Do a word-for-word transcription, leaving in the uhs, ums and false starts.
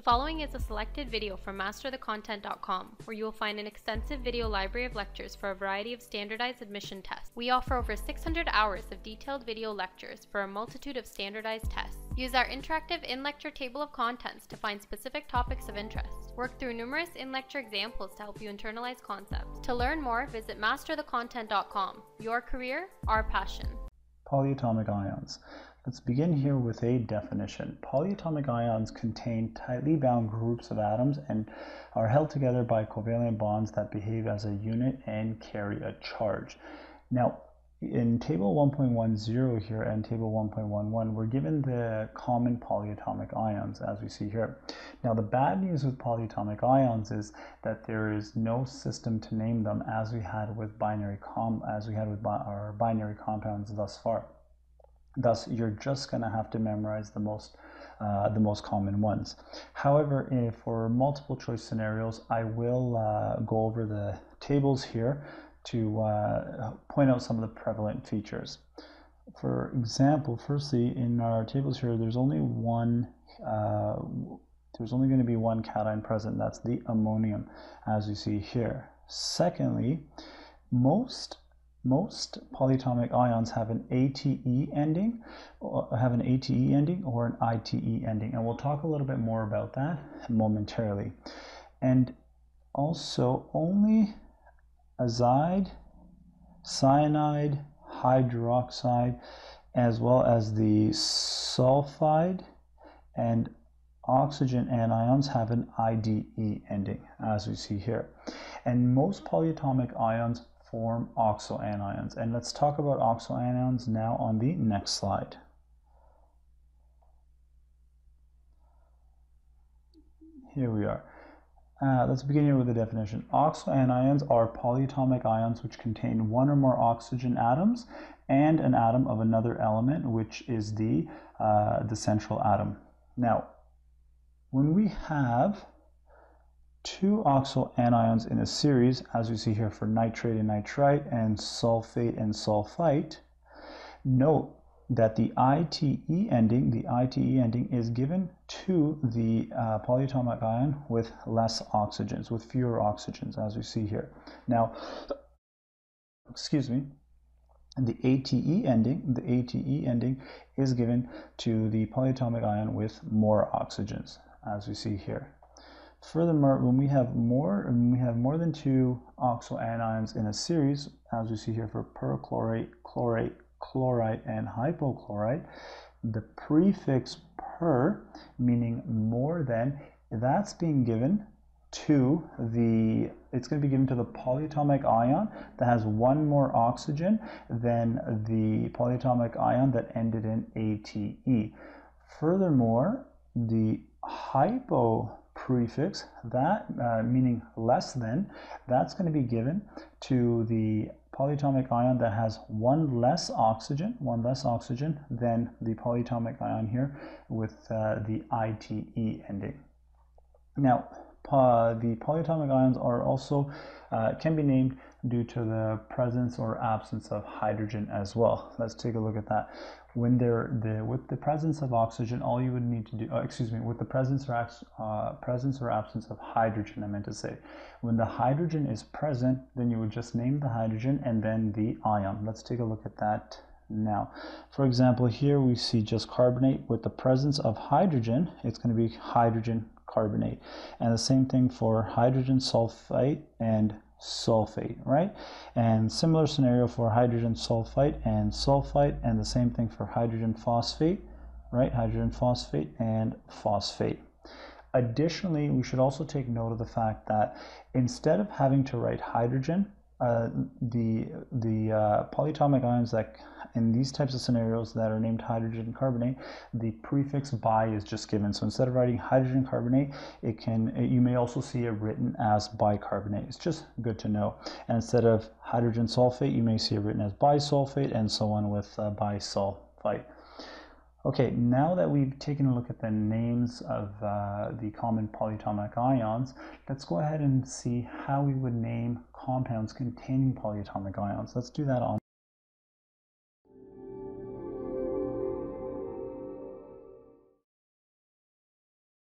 The following is a selected video from master the content dot com, where you will find an extensive video library of lectures for a variety of standardized admission tests. We offer over six hundred hours of detailed video lectures for a multitude of standardized tests. Use our interactive in-lecture table of contents to find specific topics of interest. Work through numerous in-lecture examples to help you internalize concepts. To learn more, visit master the content dot com. Your career, our passion. Polyatomic ions. Let's begin here with a definition. Polyatomic ions contain tightly bound groups of atoms and are held together by covalent bonds that behave as a unit and carry a charge. Now, in table one point ten here and table one point eleven, we're given the common polyatomic ions as we see here. Now, the bad news with polyatomic ions is that there is no system to name them as we had with binary com as we had with bi our binary compounds thus far. Thus, you're just going to have to memorize the most uh, the most common ones. However, if for multiple choice scenarios, I will uh, go over the tables here to uh, point out some of the prevalent features. For example, firstly, in our tables here, there's only one uh, there's only going to be one cation present. That's the ammonium, as you see here. Secondly, most Most polyatomic ions have an ATE ending, have an ATE ending or an ITE ending, and we'll talk a little bit more about that momentarily. And also, only azide, cyanide, hydroxide, as well as the sulfide and oxygen anions have an I D E ending, as we see here. And most polyatomic ions form oxo anions, and let's talk about oxo anions now on the next slide. Here we are. Uh, let's begin here with the definition. Oxo anions are polyatomic ions which contain one or more oxygen atoms and an atom of another element, which is the uh, the central atom. Now, when we have two oxo anions in a series, as you see here for nitrate and nitrite and sulfate and sulfite, note that the ite ending, the ite ending is given to the uh, polyatomic ion with less oxygens, with fewer oxygens, as we see here. Now, excuse me, the ate ending, the ate ending is given to the polyatomic ion with more oxygens, as we see here. Furthermore, when we have more when we have more than two oxo anions in a series, as we see here for perchlorate, chlorate, chlorite, and hypochlorite, the prefix per, meaning more than, that's being given to the, it's going to be given to the polyatomic ion that has one more oxygen than the polyatomic ion that ended in ate. Furthermore, the hypo prefix, that uh, meaning less than, that's going to be given to the polyatomic ion that has one less oxygen, one less oxygen than the polyatomic ion here with uh, the ite ending. Now, uh, the polyatomic ions are also uh, can be named due to the presence or absence of hydrogen as well. Let's take a look at that. When they're the with the presence of oxygen, all you would need to do, oh, excuse me, with the presence or uh, presence or absence of hydrogen, I meant to say. When the hydrogen is present, then you would just name the hydrogen and then the ion. Let's take a look at that now. For example, here we see just carbonate. With the presence of hydrogen, it's going to be hydrogen carbonate, and the same thing for hydrogen sulfite and sulfate, right? And similar scenario for hydrogen sulfite and sulfite, and the same thing for hydrogen phosphate, right? Hydrogen phosphate and phosphate. Additionally, we should also take note of the fact that instead of having to write hydrogen, uh, the the uh, polyatomic ions that in these types of scenarios that are named hydrogen carbonate, the prefix by is just given. So instead of writing hydrogen carbonate, it can it, you may also see it written as bicarbonate. It's just good to know. And instead of hydrogen sulfate, you may see it written as bisulfate, and so on with uh, bisulfite. Okay, now that we've taken a look at the names of uh, the common polyatomic ions, let's go ahead and see how we would name compounds containing polyatomic ions. Let's do that on